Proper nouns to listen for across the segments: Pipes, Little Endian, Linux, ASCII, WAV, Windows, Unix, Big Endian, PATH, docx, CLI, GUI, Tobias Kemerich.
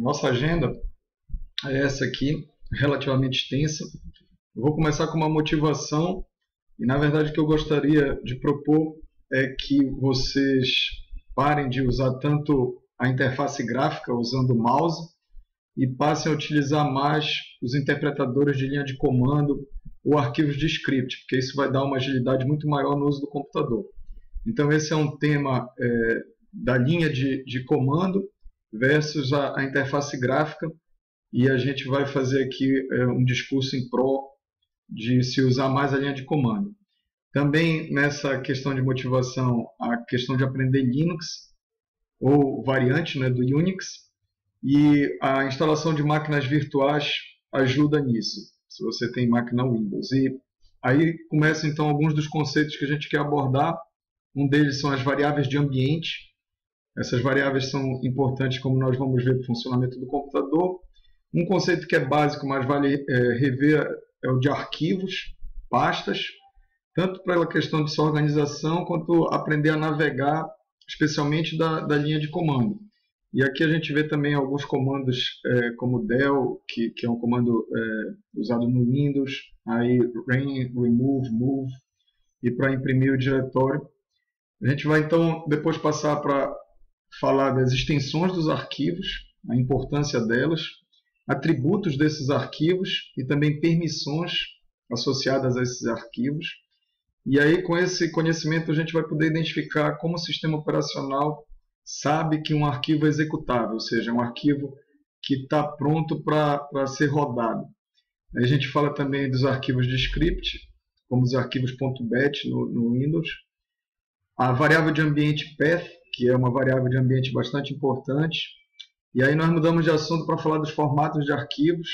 Nossa agenda é essa aqui, relativamente extensa. Eu vou começar com uma motivação e, na verdade, o que eu gostaria de propor é que vocês parem de usar tanto a interface gráfica usando o mouse e passem a utilizar mais os interpretadores de linha de comando ou arquivos de script, porque isso vai dar uma agilidade muito maior no uso do computador. Então esse é um tema da linha de comando versus a interface gráfica, e a gente vai fazer aqui um discurso em pró de se usar mais a linha de comando. Também nessa questão de motivação, a questão de aprender Linux, ou variante, né, do Unix, e a instalação de máquinas virtuais ajuda nisso, se você tem máquina Windows. E aí começam então alguns dos conceitos que a gente quer abordar. Um deles são as variáveis de ambiente. Essas variáveis são importantes, como nós vamos ver, para o funcionamento do computador. Um conceito que é básico, mas vale rever, é o de arquivos, pastas, tanto pela questão de sua organização, quanto aprender a navegar, especialmente da linha de comando. E aqui a gente vê também alguns comandos, como del, que é um comando usado no Windows, aí rain, remove, move, e para imprimir o diretório. A gente vai então depois passar para falar das extensões dos arquivos, a importância delas, atributos desses arquivos e também permissões associadas a esses arquivos. E aí, com esse conhecimento, a gente vai poder identificar como o sistema operacional sabe que um arquivo é executável, ou seja, um arquivo que está pronto para ser rodado. Aí a gente fala também dos arquivos de script, como os arquivos .bat no Windows. A variável de ambiente PATH, que é uma variável de ambiente bastante importante. E aí nós mudamos de assunto para falar dos formatos de arquivos,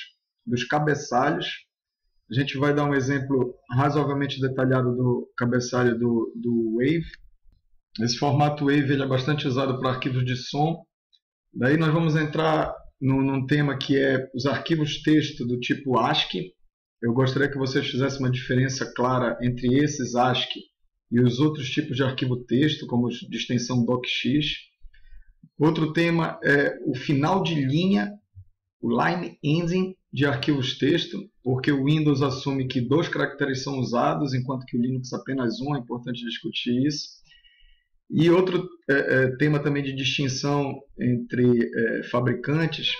dos cabeçalhos. A gente vai dar um exemplo razoavelmente detalhado do cabeçalho do WAV. Esse formato WAV ele é bastante usado para arquivos de som. Daí nós vamos entrar num tema que é os arquivos texto do tipo ASCII. Eu gostaria que vocês fizessem uma diferença clara entre esses ASCII e os outros tipos de arquivo texto, como os de extensão docx. Outro tema é o final de linha, o line ending de arquivos texto, porque o Windows assume que 2 caracteres são usados, enquanto que o Linux apenas 1, é importante discutir isso. E outro tema também de distinção entre fabricantes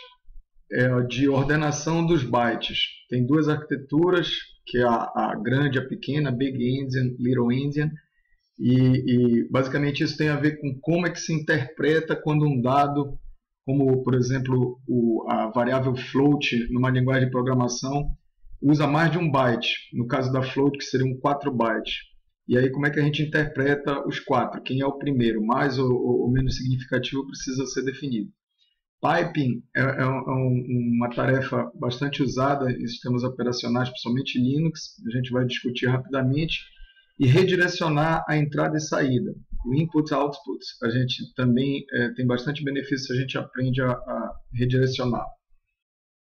é a de ordenação dos bytes. Tem 2 arquiteturas, que é a grande e a pequena, Big Endian, Little Endian, e basicamente isso tem a ver com como é que se interpreta quando um dado, como por exemplo a variável float numa linguagem de programação, usa mais de 1 byte, no caso da float que seriam 4 bytes. E aí como é que a gente interpreta os 4? Quem é o primeiro? Mais ou menos significativo precisa ser definido. Piping é uma tarefa bastante usada em sistemas operacionais, principalmente Linux, a gente vai discutir rapidamente. E redirecionar a entrada e saída. O input-output, a gente também tem bastante benefício se a gente aprende a redirecionar.